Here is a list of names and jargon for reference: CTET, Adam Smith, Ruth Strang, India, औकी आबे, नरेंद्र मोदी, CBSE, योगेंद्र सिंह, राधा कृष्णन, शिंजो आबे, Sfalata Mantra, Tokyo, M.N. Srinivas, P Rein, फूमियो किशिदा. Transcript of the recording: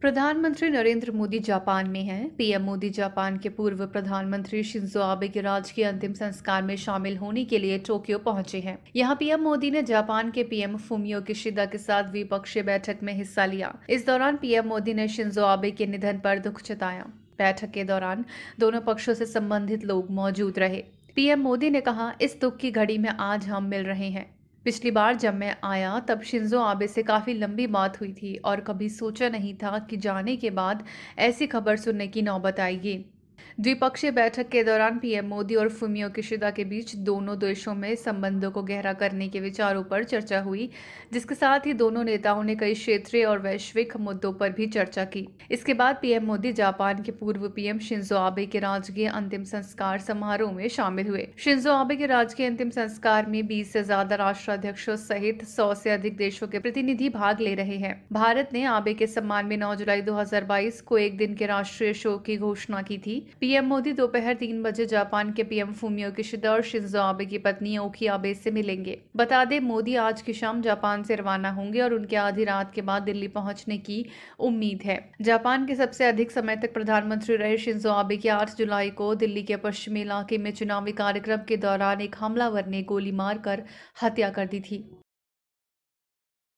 प्रधानमंत्री नरेंद्र मोदी जापान में हैं। पीएम मोदी जापान के पूर्व प्रधानमंत्री शिंजो आबे के राज के अंतिम संस्कार में शामिल होने के लिए टोक्यो पहुंचे हैं। यहां पीएम मोदी ने जापान के पीएम फूमियो किशिदा के साथ द्विपक्षीय बैठक में हिस्सा लिया। इस दौरान पीएम मोदी ने शिंजो आबे के निधन पर दुख जताया। बैठक के दौरान दोनों पक्षों से संबंधित लोग मौजूद रहे। पीएम मोदी ने कहा, इस दुख की घड़ी में आज हम मिल रहे हैं। पिछली बार जब मैं आया तब शिंजो आबे से काफ़ी लंबी बात हुई थी और कभी सोचा नहीं था कि जाने के बाद ऐसी खबर सुनने की नौबत आएगी। द्विपक्षीय बैठक के दौरान पीएम मोदी और फूमियो किशिदा के बीच दोनों देशों में संबंधों को गहरा करने के विचारों पर चर्चा हुई, जिसके साथ ही दोनों नेताओं ने कई क्षेत्रीय और वैश्विक मुद्दों पर भी चर्चा की। इसके बाद पीएम मोदी जापान के पूर्व पीएम शिंजो आबे के राजकीय अंतिम संस्कार समारोह में शामिल हुए। शिंजो आबे के राजकीय अंतिम संस्कार में 20 से ज्यादा राष्ट्राध्यक्षों सहित 100 से अधिक देशों के प्रतिनिधि भाग ले रहे हैं। भारत ने आबे के सम्मान में 9 जुलाई 2022 को एक दिन के राष्ट्रीय शोक की घोषणा की थी। पीएम मोदी दोपहर 3 बजे जापान के पीएम फूमियो किशिदा और शिंजो आबे की पत्नी औकी आबे से मिलेंगे। बता दें, मोदी आज की शाम जापान से रवाना होंगे और उनके आधी रात के बाद दिल्ली पहुंचने की उम्मीद है। जापान के सबसे अधिक समय तक प्रधानमंत्री रहे शिंजो आबे की 8 जुलाई को दिल्ली के पश्चिमी इलाके में चुनावी कार्यक्रम के दौरान एक हमलावर ने गोली मारकर हत्या कर दी थी।